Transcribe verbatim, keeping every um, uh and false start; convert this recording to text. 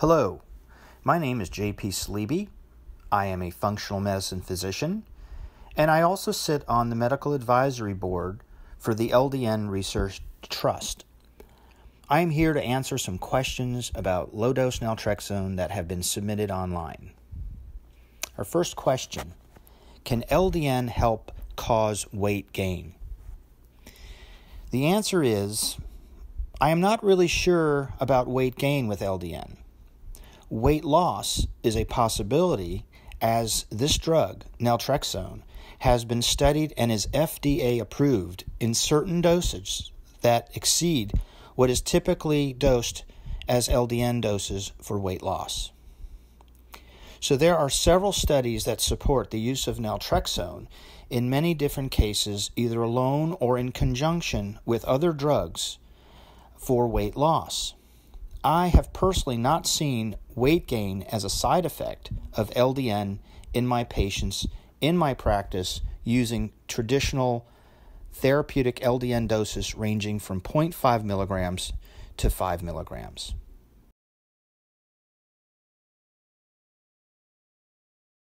Hello, my name is J P Saleeby. I am a functional medicine physician, and I also sit on the medical advisory board for the L D N Research Trust. I am here to answer some questions about low-dose naltrexone that have been submitted online. Our first question, can L D N help cause weight gain? The answer is, I am not really sure about weight gain with L D N. Weight loss is a possibility as this drug, naltrexone, has been studied and is F D A approved in certain dosages that exceed what is typically dosed as L D N doses for weight loss. So there are several studies that support the use of naltrexone in many different cases, either alone or in conjunction with other drugs for weight loss. I have personally not seen weight gain as a side effect of L D N in my patients, in my practice, using traditional therapeutic L D N doses ranging from zero point five milligrams to five milligrams.